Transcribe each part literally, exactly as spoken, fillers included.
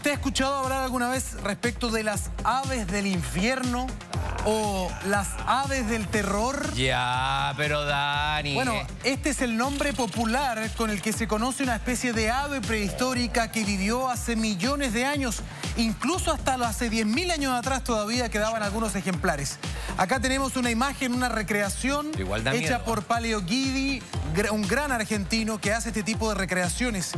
¿Usted ha escuchado hablar alguna vez respecto de las aves del infierno o las aves del terror? Ya, pero Dani... Bueno, este es el nombre popular con el que se conoce una especie de ave prehistórica que vivió hace millones de años. Incluso hasta hace diez mil años atrás todavía quedaban algunos ejemplares. Acá tenemos una imagen, una recreación hecha miedo. por Paleo Guidi, un gran argentino que hace este tipo de recreaciones.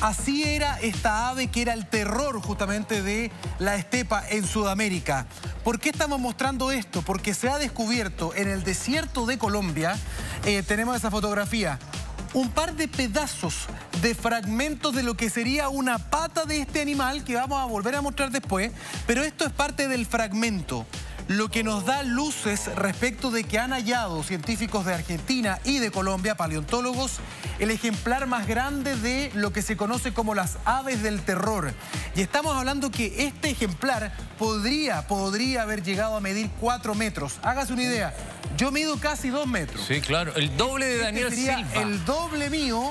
Así era esta ave que era el terror justamente de la estepa en Sudamérica. ¿Por qué estamos mostrando esto? Porque se ha descubierto en el desierto de Colombia, eh, tenemos esa fotografía, un par de pedazos de fragmentos de lo que sería una pata de este animal que vamos a volver a mostrar después, pero esto es parte del fragmento. Lo que nos da luces respecto de que han hallado científicos de Argentina y de Colombia, paleontólogos, el ejemplar más grande de lo que se conoce como las aves del terror. Y estamos hablando que este ejemplar podría, podría haber llegado a medir cuatro metros. Hágase una idea, yo mido casi dos metros. Sí, claro, el doble de Daniel este sería Silva. El doble mío...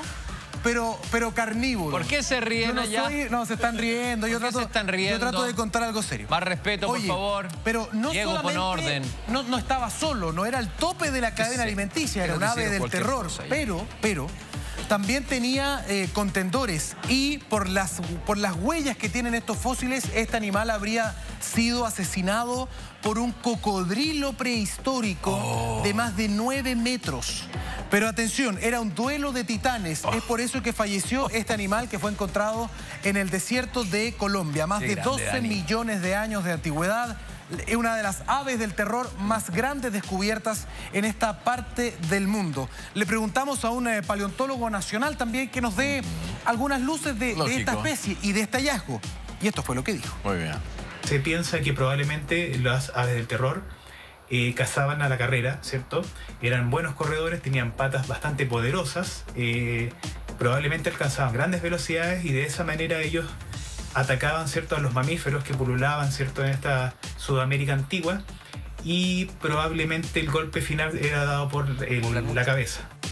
Pero, pero carnívoro. ¿Por qué se ríen no allá? Soy, no, se están riendo. Yo trato, se están riendo. Yo trato de contar algo serio. Más respeto, Oye, por favor. Pero no Diego, solamente... Pon orden. No, no estaba solo, no era el tope de la cadena sí, alimenticia, era un ave del terror. Pero, pero, también tenía eh, contendores. Y por las, por las huellas que tienen estos fósiles, este animal habría sido asesinado por un cocodrilo prehistórico oh. de más de nueve metros. Pero atención, era un duelo de titanes. Oh. Es por eso que falleció este animal que fue encontrado en el desierto de Colombia. Más de doce millones de años de antigüedad. Es una de las aves del terror más grandes descubiertas en esta parte del mundo. Le preguntamos a un eh, paleontólogo nacional también que nos dé algunas luces de, de esta especie y de este hallazgo. Y esto fue lo que dijo. Muy bien. Se piensa que probablemente las aves del terror Eh, cazaban a la carrera, ¿cierto? Eran buenos corredores, tenían patas bastante poderosas, eh, probablemente alcanzaban grandes velocidades y de esa manera ellos atacaban, ¿cierto?, a los mamíferos que pululaban, ¿cierto?, en esta Sudamérica antigua, y probablemente el golpe final era dado por el, la cabeza.